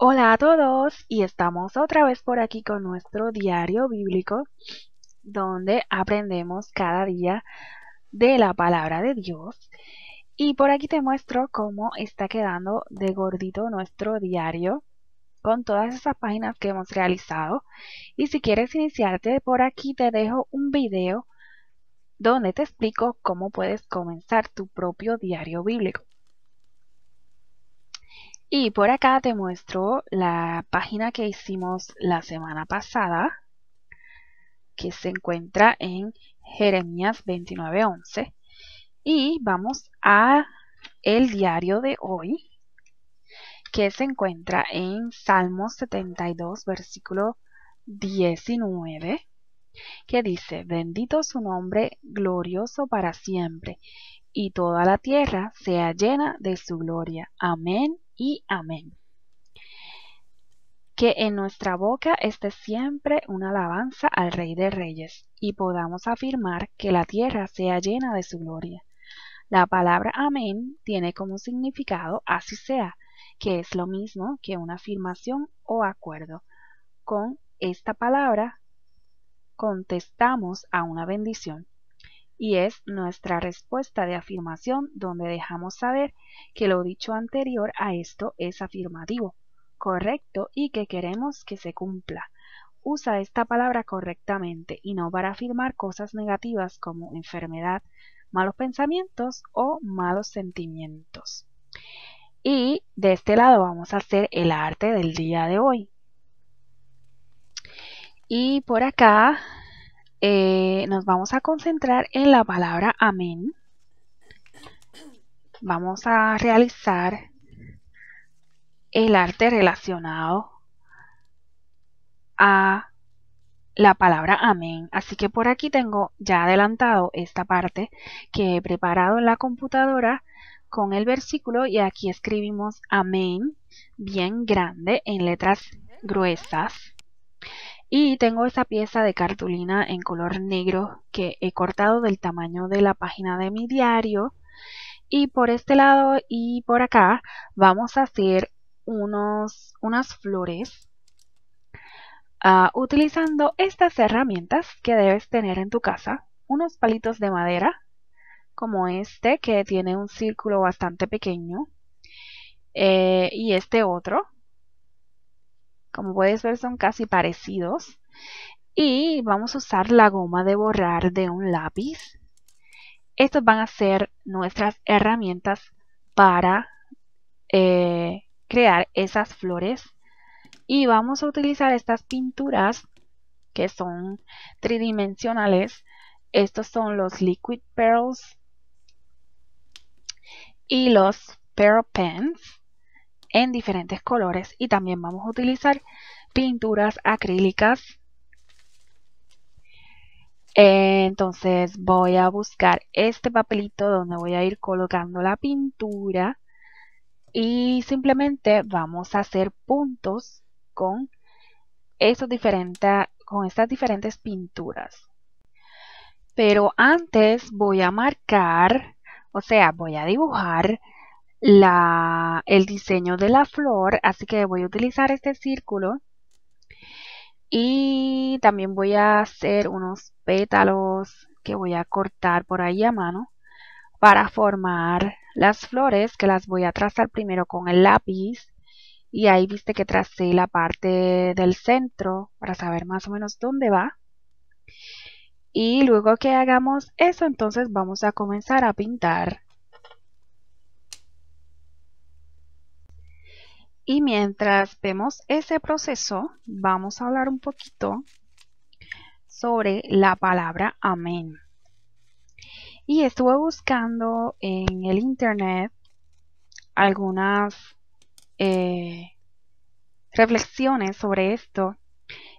Hola a todos, y estamos otra vez por aquí con nuestro diario bíblico, donde aprendemos cada día de la palabra de Dios. Y por aquí te muestro cómo está quedando de gordito nuestro diario con todas esas páginas que hemos realizado. Y si quieres iniciarte por aquí, te dejo un video donde te explico cómo puedes comenzar tu propio diario bíblico. Y por acá te muestro la página que hicimos la semana pasada, que se encuentra en Jeremías 29:11. Y vamos a el diario de hoy, que se encuentra en Salmos 72, versículo 19, que dice: Bendito su nombre, glorioso para siempre, y toda la tierra sea llena de su gloria. Amén y amén. Que en nuestra boca esté siempre una alabanza al Rey de Reyes, y podamos afirmar que la tierra sea llena de su gloria. La palabra amén tiene como significado así sea, que es lo mismo que una afirmación o acuerdo. Con esta palabra contestamos a una bendición, y es nuestra respuesta de afirmación donde dejamos saber que lo dicho anterior a esto es afirmativo, correcto y que queremos que se cumpla. Usa esta palabra correctamente y no para afirmar cosas negativas como enfermedad, malos pensamientos o malos sentimientos. Y de este lado vamos a hacer el arte del día de hoy. Y por acá nos vamos a concentrar en la palabra amén. Vamos a realizar el arte relacionado a la palabra amén. Así que por aquí tengo ya adelantado esta parte que he preparado en la computadora con el versículo, y aquí escribimos amén bien grande en letras gruesas. Y tengo esa pieza de cartulina en color negro que he cortado del tamaño de la página de mi diario. Y por este lado y por acá vamos a hacer unas flores utilizando estas herramientas que debes tener en tu casa. Unos palitos de madera como este que tiene un círculo bastante pequeño, y este otro. Como puedes ver, son casi parecidos. Y vamos a usar la goma de borrar de un lápiz. Estos van a ser nuestras herramientas para crear esas flores. Y vamos a utilizar estas pinturas que son tridimensionales. Estos son los Liquid Pearls y los Paper Pens en diferentes colores, y también vamos a utilizar pinturas acrílicas. Entonces voy a buscar este papelito donde voy a ir colocando la pintura y simplemente vamos a hacer puntos con estas diferentes pinturas. Pero antes voy a marcar, o sea, voy a dibujar el diseño de la flor, así que voy a utilizar este círculo y también voy a hacer unos pétalos que voy a cortar por ahí a mano para formar las flores, que las voy a trazar primero con el lápiz. Y ahí viste que tracé la parte del centro para saber más o menos dónde va. Y luego que hagamos eso, entonces vamos a comenzar a pintar. Y mientras vemos ese proceso, vamos a hablar un poquito sobre la palabra amén. Y estuve buscando en el internet algunas reflexiones sobre esto.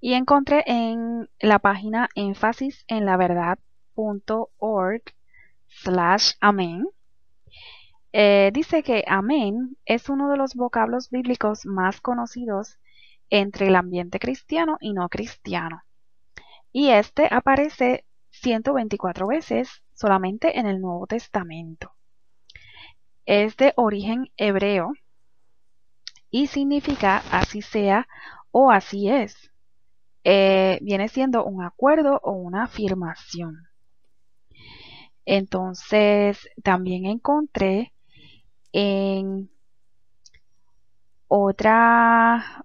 Y encontré en la página énfasisenlaverdad.org/amén. Dice que amén es uno de los vocablos bíblicos más conocidos entre el ambiente cristiano y no cristiano, y este aparece 124 veces solamente en el Nuevo Testamento. Es de origen hebreo y significa así sea o así es. Viene siendo un acuerdo o una afirmación. Entonces, también encontré en otra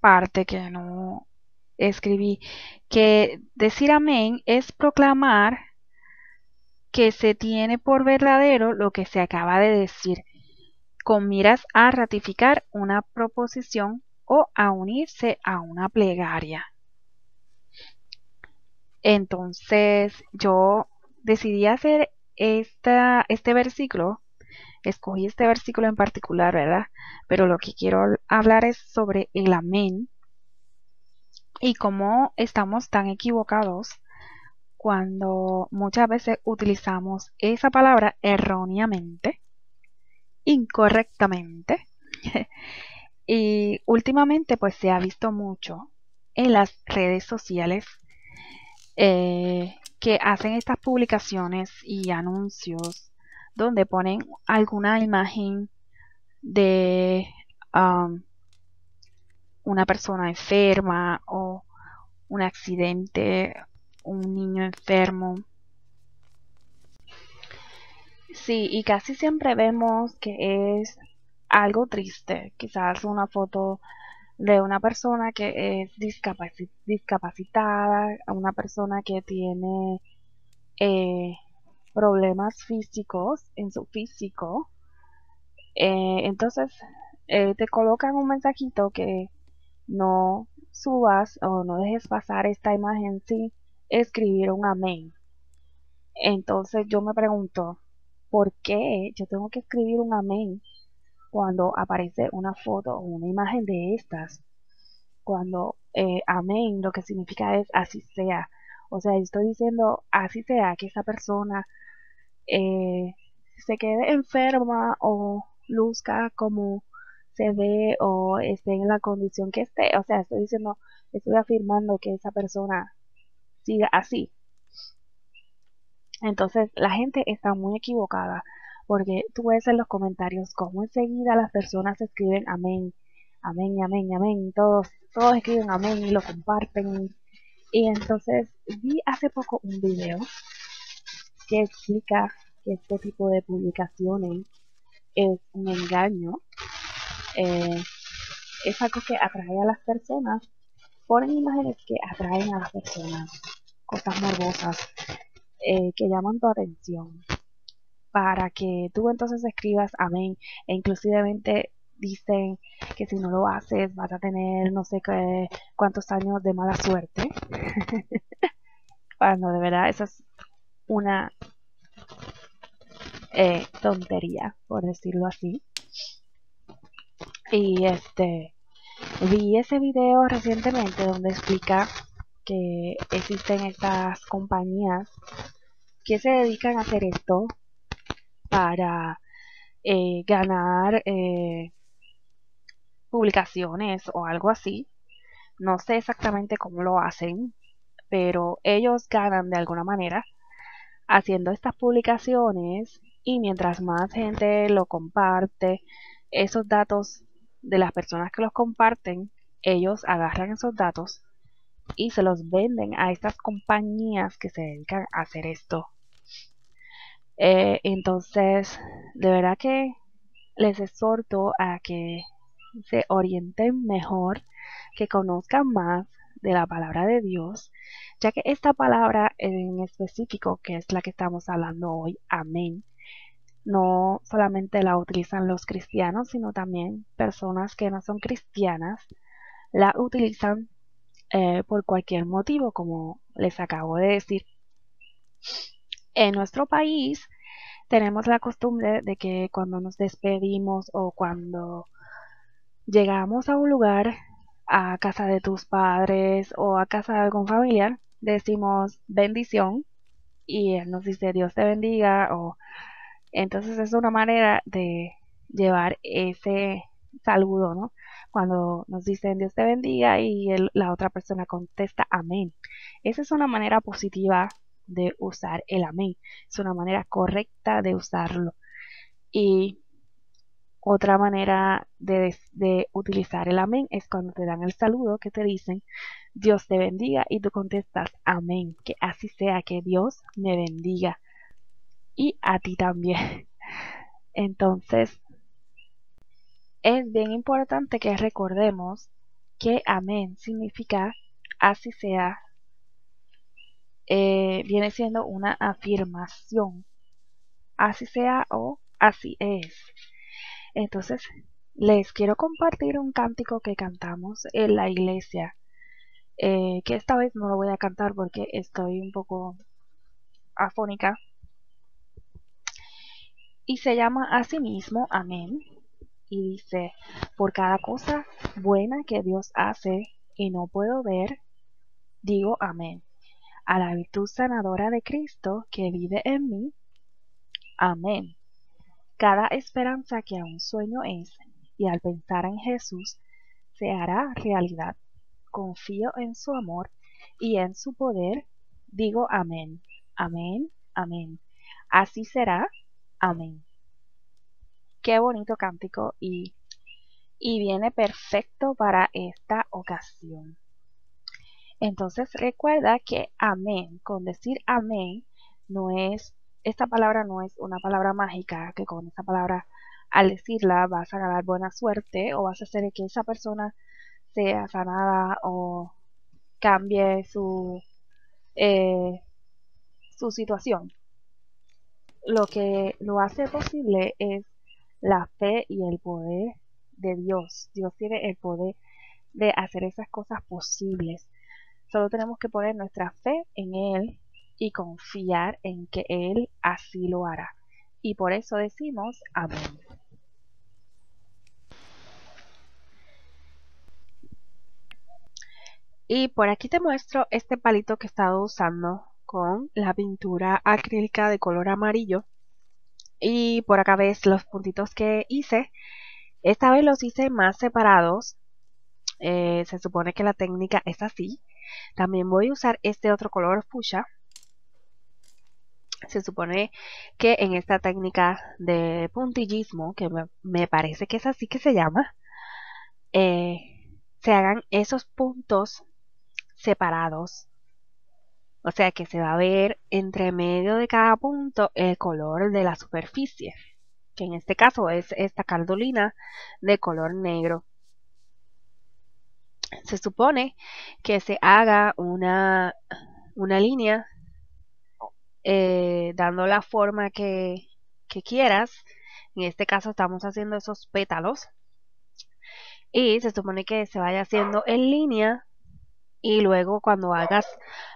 parte que no escribí, que decir amén es proclamar que se tiene por verdadero lo que se acaba de decir, con miras a ratificar una proposición o a unirse a una plegaria. Entonces, yo decidí hacer este versículo, escogí este versículo en particular, ¿verdad? Pero lo que quiero hablar es sobre el amén y cómo estamos tan equivocados cuando muchas veces utilizamos esa palabra erróneamente, incorrectamente. Y últimamente pues se ha visto mucho en las redes sociales que hacen estas publicaciones y anuncios donde ponen alguna imagen de una persona enferma o un accidente, un niño enfermo. Sí, y casi siempre vemos que es algo triste, quizás una foto de una persona que es discapacitada, una persona que tiene problemas físicos en su físico. Entonces te colocan un mensajito que no subas o no dejes pasar esta imagen sin escribir un amén. Entonces yo me pregunto, ¿por qué yo tengo que escribir un amén cuando aparece una foto o una imagen de estas? Cuando amén lo que significa es así sea. O sea, yo estoy diciendo así sea que esa persona se quede enferma o luzca como se ve o esté en la condición que esté. O sea, estoy diciendo, estoy afirmando que esa persona siga así. Entonces, la gente está muy equivocada, porque tú ves en los comentarios cómo enseguida las personas escriben amén, amén, amén, amén, todos escriben amén y lo comparten. Y entonces vi hace poco un video que explica que este tipo de publicaciones es un engaño, es algo que atrae a las personas, ponen imágenes que atraen a las personas, cosas morbosas que llaman tu atención, para que tú entonces escribas amén, e inclusivemente dicen que si no lo haces vas a tener no sé qué, cuántos años de mala suerte. Bueno, de verdad, eso es una tontería, por decirlo así. Y vi ese video recientemente donde explica que existen estas compañías que se dedican a hacer esto para ganar publicaciones o algo así. No sé exactamente cómo lo hacen, pero ellos ganan de alguna manera haciendo estas publicaciones, y mientras más gente lo comparte, esos datos de las personas que los comparten, ellos agarran esos datos y se los venden a estas compañías que se dedican a hacer esto. Entonces, de verdad que les exhorto a que se orienten mejor, que conozcan más de la palabra de Dios, ya que esta palabra en específico, que es la que estamos hablando hoy, amén, no solamente la utilizan los cristianos, sino también personas que no son cristianas la utilizan por cualquier motivo, como les acabo de decir. En nuestro país tenemos la costumbre de que cuando nos despedimos o cuando llegamos a un lugar, a casa de tus padres o a casa de algún familiar, decimos bendición y él nos dice Dios te bendiga. O entonces es una manera de llevar ese saludo, ¿no? Cuando nos dicen Dios te bendiga y la otra persona contesta amén. Esa es una manera positiva de usar el amén, es una manera correcta de usarlo. Y Otra manera de utilizar el amén es cuando te dan el saludo, que te dicen Dios te bendiga y tú contestas amén, que así sea, que Dios me bendiga y a ti también. Entonces es bien importante que recordemos que amén significa así sea, viene siendo una afirmación, así sea o así es. Entonces les quiero compartir un cántico que cantamos en la iglesia, que esta vez no lo voy a cantar porque estoy un poco afónica, y se llama asimismo amén, y dice: por cada cosa buena que Dios hace y no puedo ver, digo amén. A la virtud sanadora de Cristo que vive en mí, amén. Cada esperanza que aún sueño es, y al pensar en Jesús, se hará realidad. Confío en su amor y en su poder, digo amén, amén, amén. Así será, amén. Qué bonito cántico, y viene perfecto para esta ocasión. Entonces recuerda que amén, con decir amén, no es, esta palabra no es una palabra mágica, que con esta palabra al decirla vas a ganar buena suerte o vas a hacer que esa persona sea sanada o cambie su situación. Lo que lo hace posible es la fe y el poder de Dios. Dios tiene el poder de hacer esas cosas posibles. Solo tenemos que poner nuestra fe en Él y confiar en que Él así lo hará. Y por eso decimos amén. Y por aquí te muestro este palito que he estado usando con la pintura acrílica de color amarillo. Y por acá ves los puntitos que hice. Esta vez los hice más separados. Se supone que la técnica es así. También voy a usar este otro color fucsia. Se supone que en esta técnica de puntillismo, que me parece que es así que se llama, se hagan esos puntos separados. O sea que se va a ver entre medio de cada punto el color de la superficie, que en este caso es esta caldolina de color negro. Se supone que se haga una línea dando la forma que quieras. En este caso estamos haciendo esos pétalos. Y se supone que se vaya haciendo en línea. Y luego cuando hagas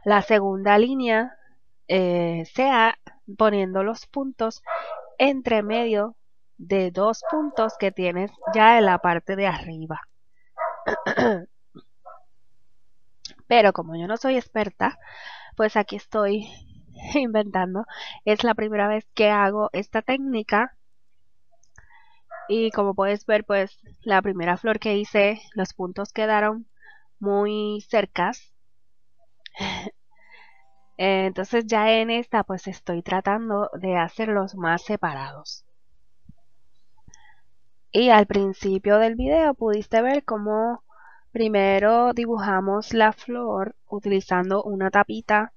la segunda línea, sea poniendo los puntos entre medio de dos puntos que tienes ya en la parte de arriba. Pero como yo no soy experta, pues aquí estoy inventando. Es la primera vez que hago esta técnica. Y como puedes ver, pues la primera flor que hice, los puntos quedaron muy cercas. Entonces ya en esta pues estoy tratando de hacerlos más separados. Y al principio del video pudiste ver cómo primero dibujamos la flor utilizando una tapita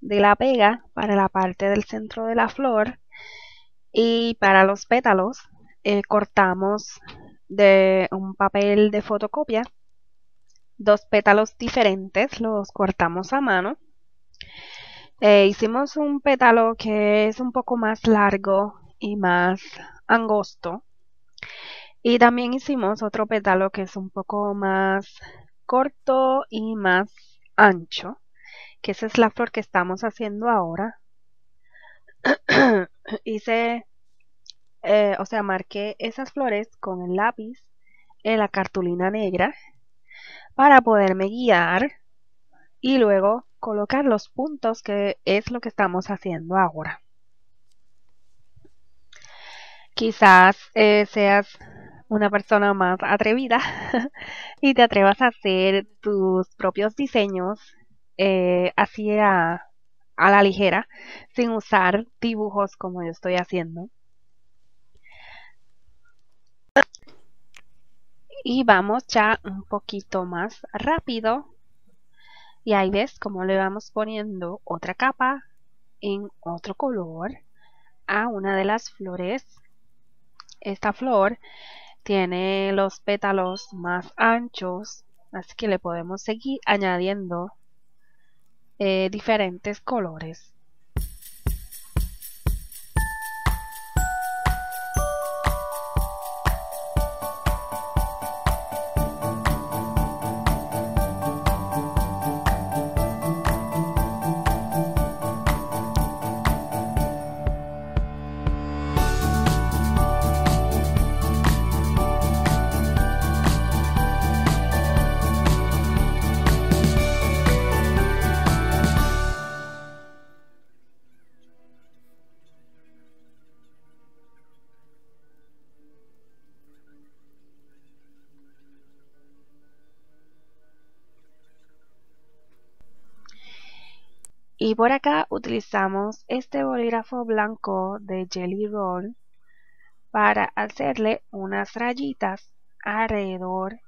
de la pega para la parte del centro de la flor, y para los pétalos cortamos de un papel de fotocopia dos pétalos diferentes, los cortamos a mano. Hicimos un pétalo que es un poco más largo y más angosto, y también hicimos otro pétalo que es un poco más corto y más ancho, que esa es la flor que estamos haciendo ahora. Hice, o sea, marqué esas flores con el lápiz en la cartulina negra para poderme guiar y luego colocar los puntos, que es lo que estamos haciendo ahora. Quizás seas una persona más atrevida y te atrevas a hacer tus propios diseños así a la ligera, sin usar dibujos como yo estoy haciendo. y vamos ya un poquito más rápido. Y ahí ves cómo le vamos poniendo otra capa en otro color a una de las flores. Esta flor tiene los pétalos más anchos, así que le podemos seguir añadiendo diferentes colores. Y por acá utilizamos este bolígrafo blanco de Jelly Roll para hacerle unas rayitas alrededor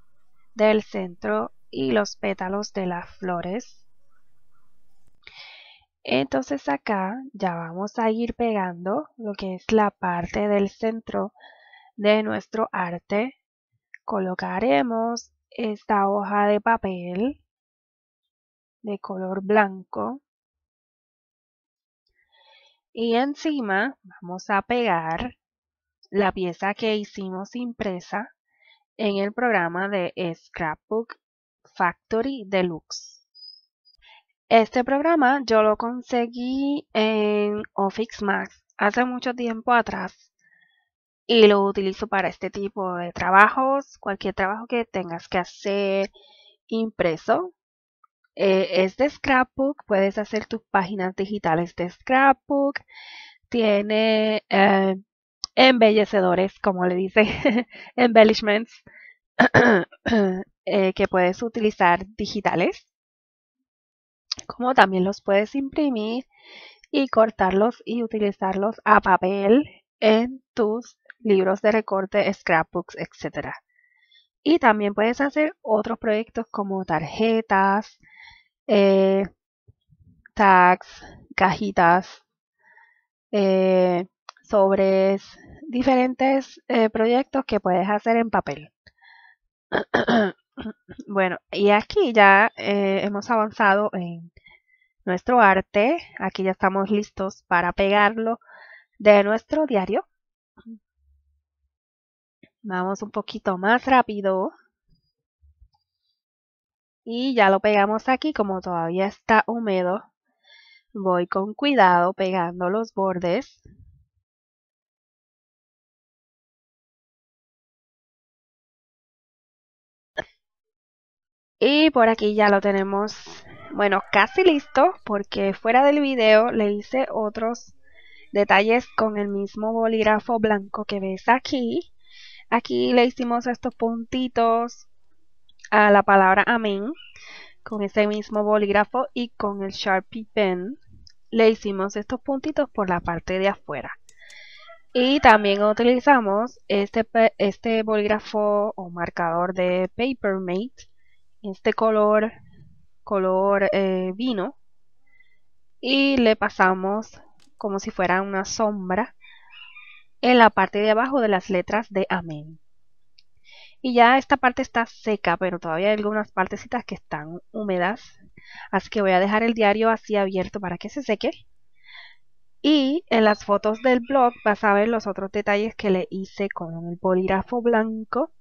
del centro y los pétalos de las flores. Entonces acá ya vamos a ir pegando lo que es la parte del centro de nuestro arte. Colocaremos esta hoja de papel de color blanco. Y encima vamos a pegar la pieza que hicimos impresa en el programa de Scrapbook Factory Deluxe. Este programa yo lo conseguí en Office Max hace mucho tiempo atrás y lo utilizo para este tipo de trabajos. Cualquier trabajo que tengas que hacer impreso. Este scrapbook, puedes hacer tus páginas digitales de scrapbook, tiene embellecedores, como le dicen, embellishments, que puedes utilizar digitales, como también los puedes imprimir y cortarlos y utilizarlos a papel en tus libros de recorte, scrapbooks, etc. Y también puedes hacer otros proyectos como tarjetas, tags, cajitas, sobres, diferentes proyectos que puedes hacer en papel. Bueno, y aquí ya hemos avanzado en nuestro arte. Aquí ya estamos listos para pegarlo de nuestro diario. Vamos un poquito más rápido. Y ya lo pegamos aquí, como todavía está húmedo, voy con cuidado pegando los bordes. Y por aquí ya lo tenemos, bueno, casi listo, porque fuera del video le hice otros detalles con el mismo bolígrafo blanco que ves aquí. Aquí le hicimos estos puntitos a la palabra amén con ese mismo bolígrafo, y con el Sharpie Pen le hicimos estos puntitos por la parte de afuera. Y también utilizamos este bolígrafo o marcador de Paper Mate, este color vino, y le pasamos como si fuera una sombra en la parte de abajo de las letras de amén. Y ya esta parte está seca, pero todavía hay algunas partecitas que están húmedas. Así que voy a dejar el diario así abierto para que se seque. Y en las fotos del blog vas a ver los otros detalles que le hice con el bolígrafo blanco.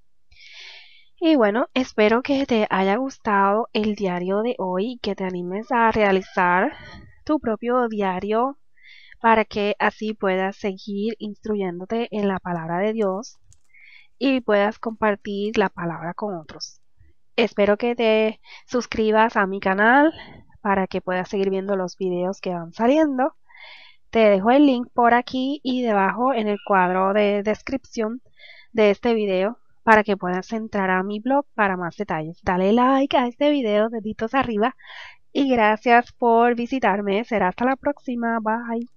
Y bueno, espero que te haya gustado el diario de hoy y que te animes a realizar tu propio diario para que así puedas seguir instruyéndote en la palabra de Dios y puedas compartir la palabra con otros. Espero que te suscribas a mi canal para que puedas seguir viendo los videos que van saliendo. Te dejo el link por aquí y debajo en el cuadro de descripción de este video para que puedas entrar a mi blog para más detalles. Dale like a este video, deditos arriba, y gracias por visitarme. Será hasta la próxima. Bye.